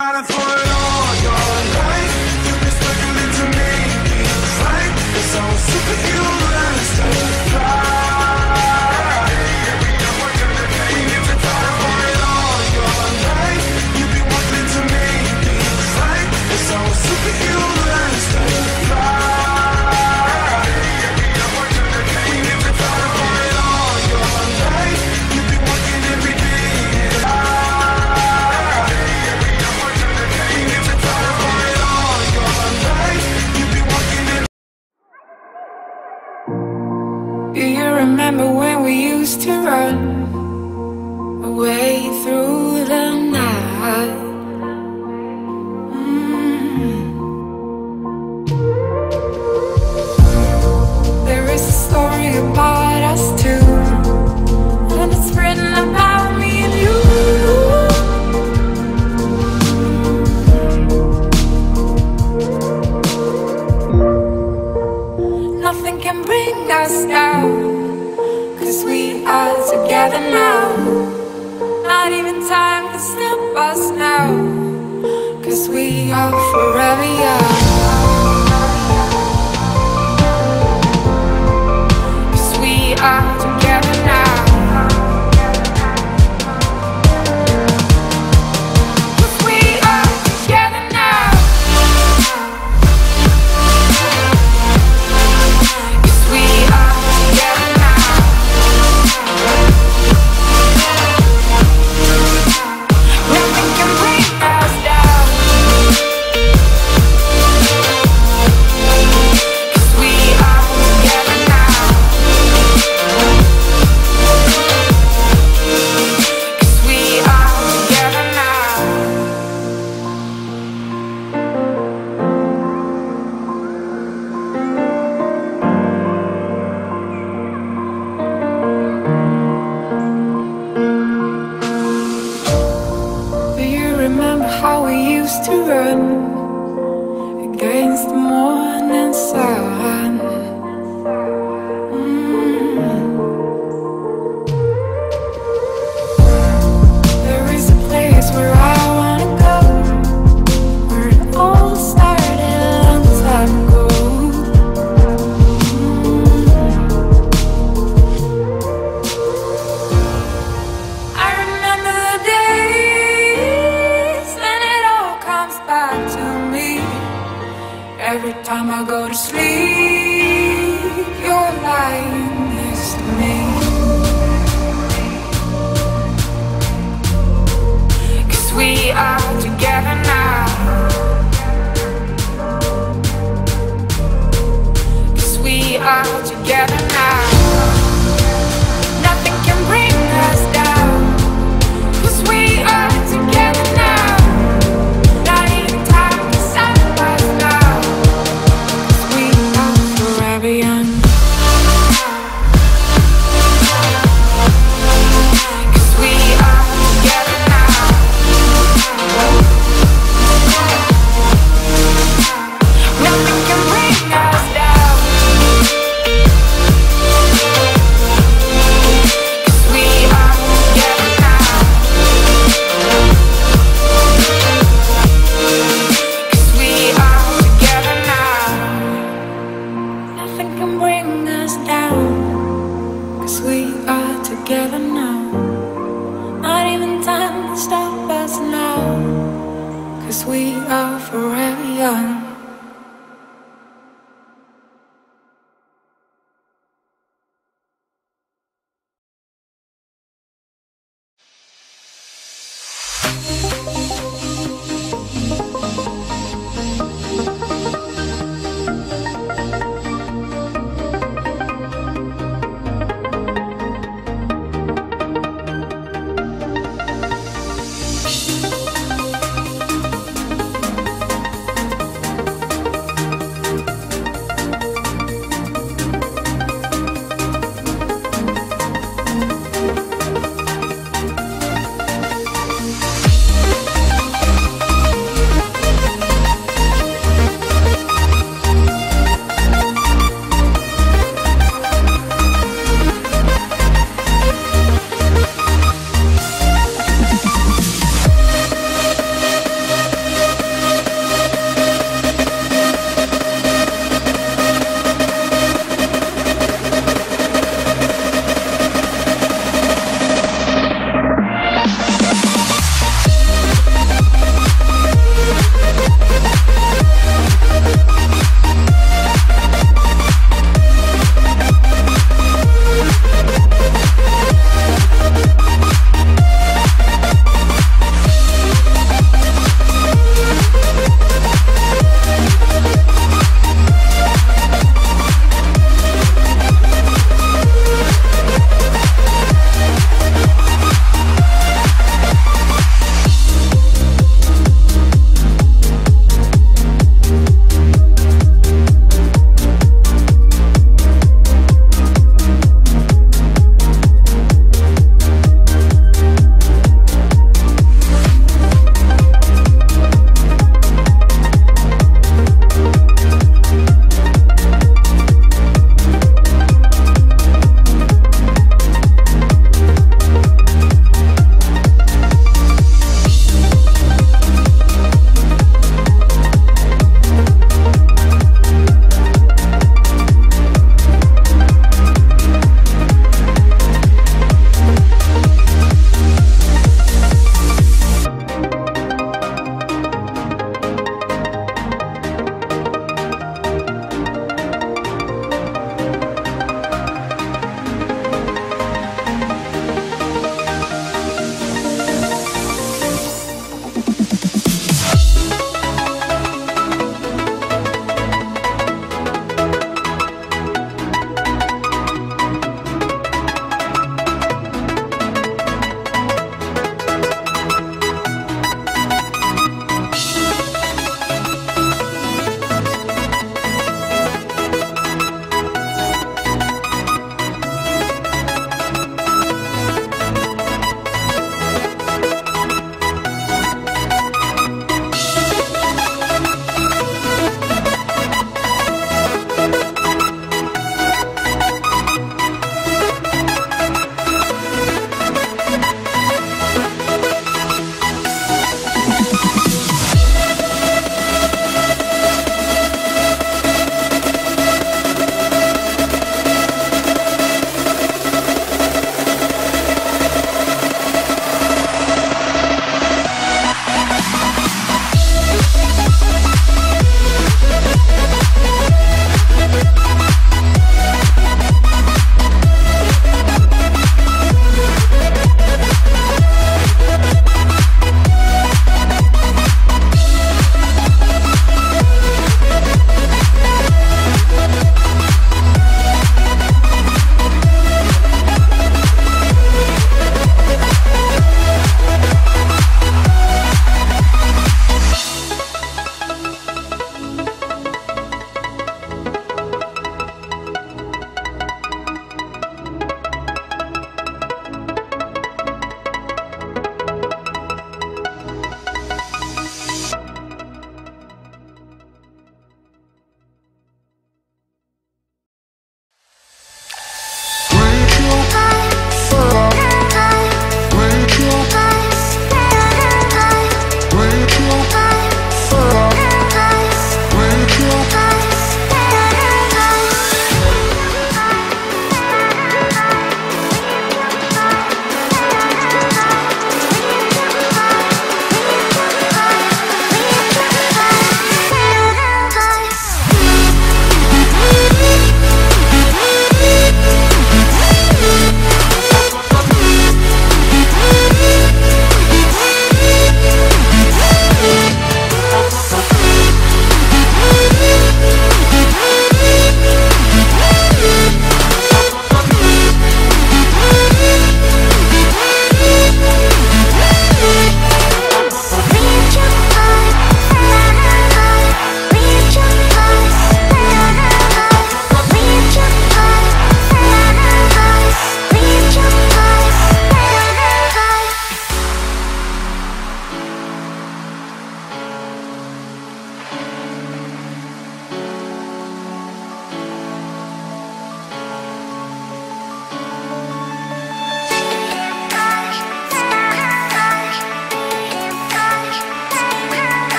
Fighting for it all your life. You've been struggling to make things right. It's all superhuman stuff. We need to fight for it all your life. You've been working to make things right. It's all superhuman stuff. Remember when we used to run away through the night? There is a story about us two, and it's written about me and you. Nothing can bring us down, 'cause we are together now. Not even time can stop us now, 'cause we are forever young. 'Cause we are together now. We are together.